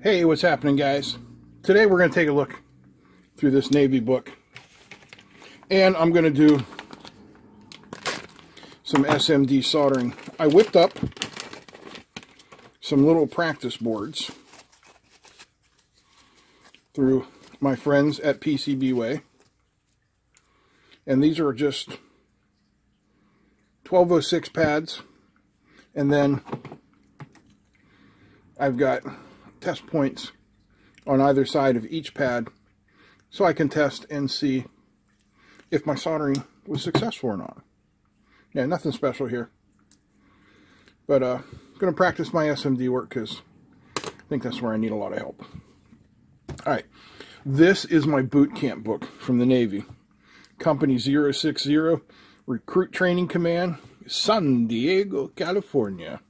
Hey, what's happening, guys? Today we're going to take a look through this Navy book, and I'm going to do some SMD soldering. I whipped up some little practice boards through my friends at PCBWay, and these are just 1206 pads, and then I've got test points on either side of each pad so I can test and see if my soldering was successful or not. Yeah, nothing special here, but I'm going to practice my SMD work because I think that's where I need a lot of help. All right, this is my boot camp book from the Navy. Company 060, Recruit Training Command, San Diego, California.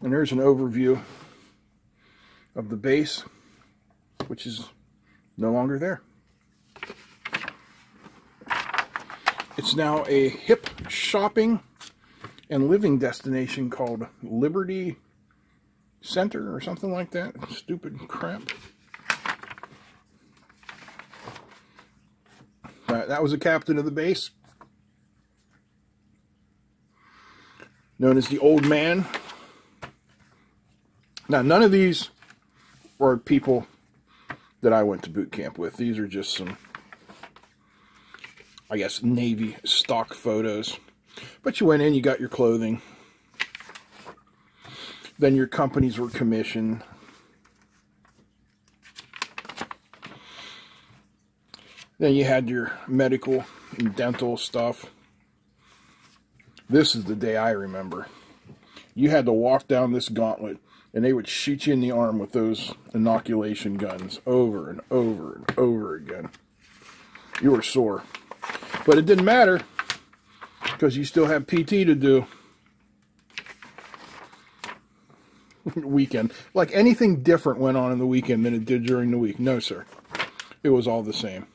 And there's an overview of the base, which is no longer there. It's now a hip shopping and living destination called Liberty Center or something like that. Stupid crap. All right, that was the captain of the base, known as the Old Man. Now, none of these are people that I went to boot camp with. These are just some, I guess, Navy stock photos. But you went in, you got your clothing. Then your companies were commissioned. Then you had your medical and dental stuff. This is the day I remember. You had to walk down this gauntlet, and they would shoot you in the arm with those inoculation guns over and over and over again. You were sore. But it didn't matter, because you still have PT to do. Weekend. Like anything different went on in the weekend than it did during the week. No, sir. It was all the same.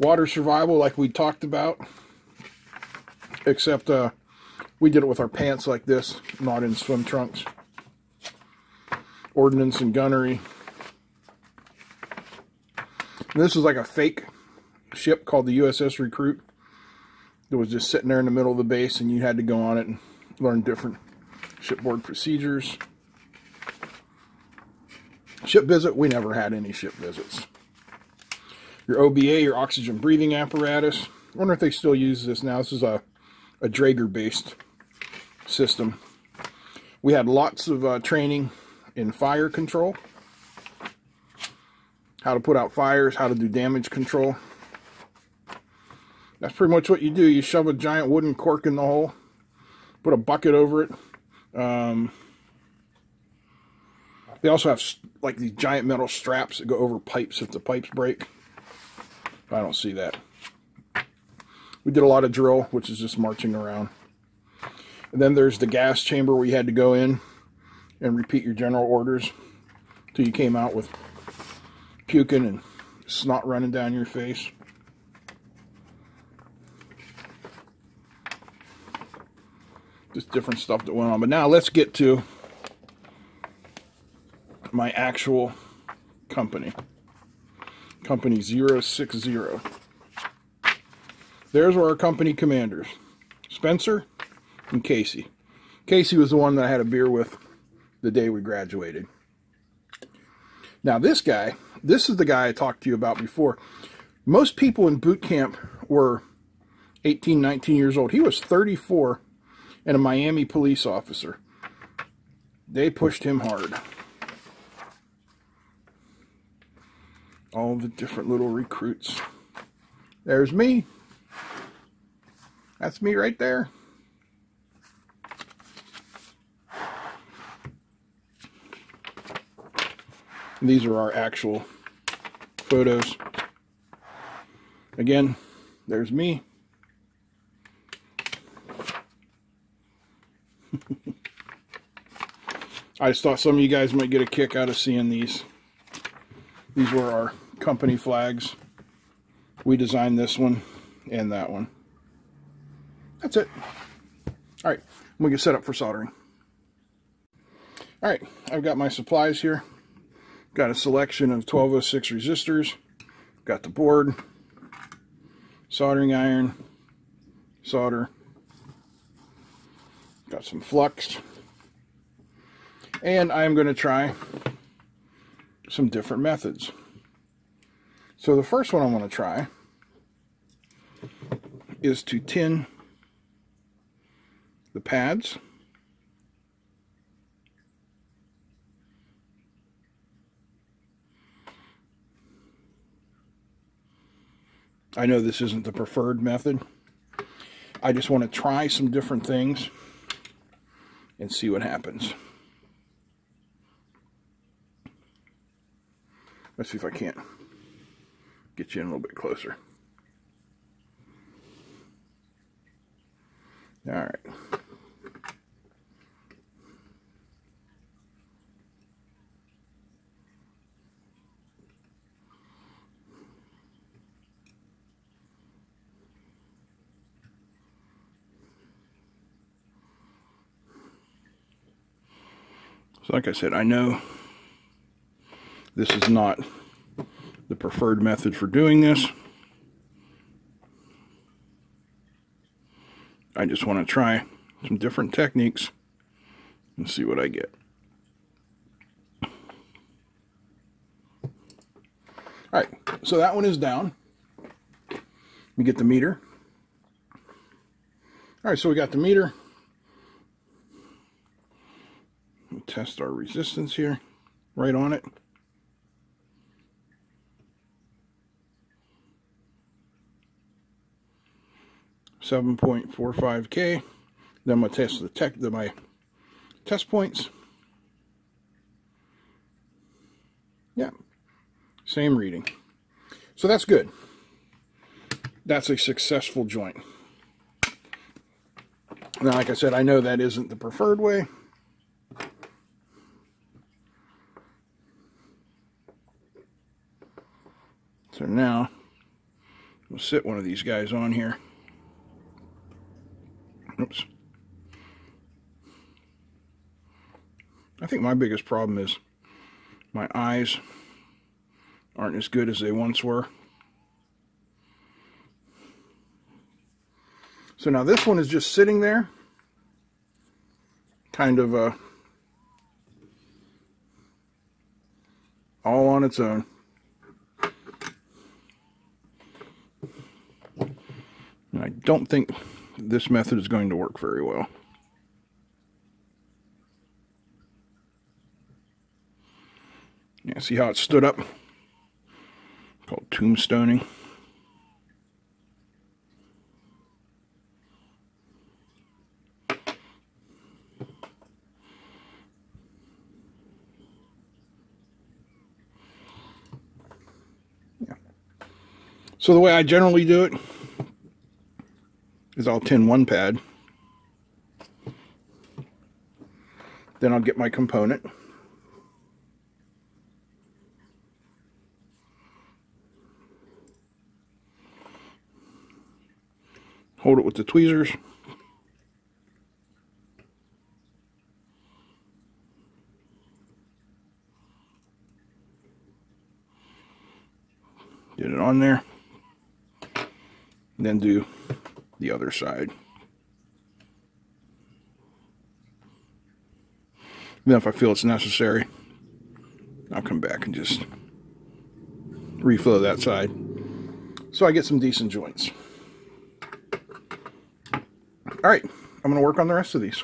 Water survival, like we talked about. Except we did it with our pants like this, not in swim trunks. Ordnance and gunnery. And this is like a fake ship called the USS Recruit that was just sitting there in the middle of the base, and you had to go on it and learn different shipboard procedures. Ship visit, we never had any ship visits. Your OBA, your oxygen breathing apparatus. I wonder if they still use this now. This is a Draeger based system. We had lots of training in fire control, how to put out fires, how to do damage control. That's pretty much what you do. You shove a giant wooden cork in the hole, put a bucket over it. They also have like these giant metal straps that go over pipes if the pipes break. I don't see that. We did a lot of drill, which is just marching around. And then there's the gas chamber where you had to go in and repeat your general orders till you came out with puking and snot running down your face. Just different stuff that went on. But now let's get to my actual company. Company 060. There's where our company commanders, Spencer and Casey. Casey was the one that I had a beer with the day we graduated. Now this guy, this is the guy I talked to you about before. Most people in boot camp were 18, 19 years old. He was 34 and a Miami police officer. They pushed him hard. All the different little recruits. There's me. That's me right there. These are our actual photos. Again, there's me. I just thought some of you guys might get a kick out of seeing these. These were our company flags. We designed this one and that one. That's it. All right, I'm gonna get set up for soldering. All right, I've got my supplies here. Got a selection of 1206 resistors. Got the board, soldering iron, solder. Got some flux. And I'm going to try some different methods. So the first one I want to try is to tin the pads. I know this isn't the preferred method. I just want to try some different things and see what happens. Let's see if I can't get you in a little bit closer. All right. So like I said, I know this is not the preferred method for doing this. I just want to try some different techniques and see what I get. All right, so that one is down. Let me get the meter. All right, so we got the meter. We'll test our resistance here, right on it. $7.45K. Then I'm gonna test my test points. Yeah, same reading. So that's good. That's a successful joint. Now, like I said, I know that isn't the preferred way. So now we'll sit one of these guys on here. Oops. I think my biggest problem is my eyes aren't as good as they once were. So now this one is just sitting there, kind of all on its own. And I don't think this method is going to work very well. Yeah, see how it stood up? Called tombstoning. Yeah. So the way I generally do it is I'll tin one pad, then I'll get my component, hold it with the tweezers, get it on there, and then do the other side. Then if I feel it's necessary, I'll come back and just reflow that side so I get some decent joints. All right, I'm gonna work on the rest of these.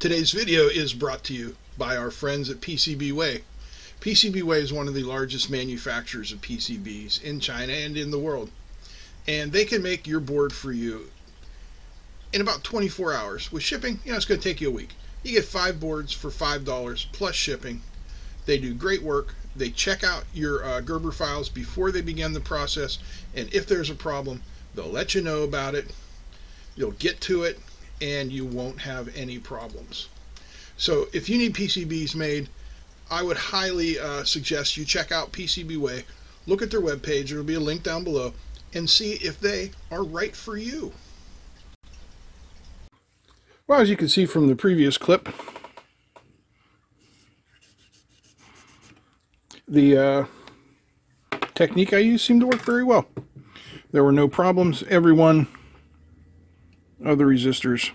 Today's video is brought to you by our friends at PCBWay. PCBWay is one of the largest manufacturers of PCBs in China and in the world. And they can make your board for you in about 24 hours with shipping. You know, it's going to take you a week. You get 5 boards for $5 plus shipping. They do great work. They check out your Gerber files before they begin the process, and if there's a problem, they'll let you know about it. You'll get to it, and you won't have any problems. So if you need PCBs made, I would highly suggest you check out PCBWay. Look at their webpage. There will be a link down below, and see if they are right for you. Well, as you can see from the previous clip, the technique I used seemed to work very well. There were no problems. Every one of the resistors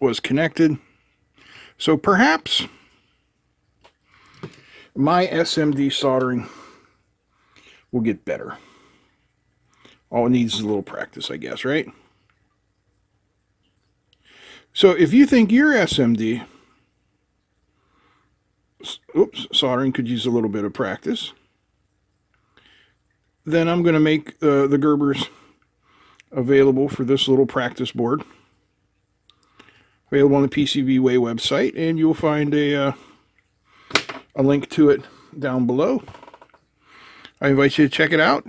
was connected. So perhaps my SMD soldering will get better. All it needs is a little practice, I guess, right? So if you think your SMD soldering could use a little bit of practice, then I'm going to make the Gerbers available for this little practice board, available on the PCBWay website, and you'll find a link to it down below. I invite you to check it out.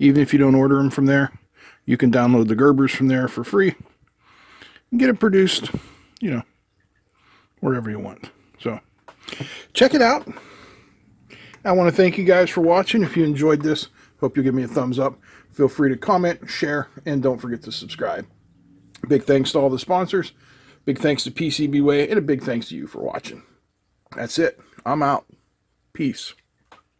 Even if you don't order them from there, you can download the Gerbers from there for free and get it produced, you know, wherever you want. So check it out. I want to thank you guys for watching. If you enjoyed this, hope you give me a thumbs up. Feel free to comment, share, and don't forget to subscribe. Big thanks to all the sponsors. Big thanks to PCBWay, and a big thanks to you for watching. That's it. I'm out. Peace.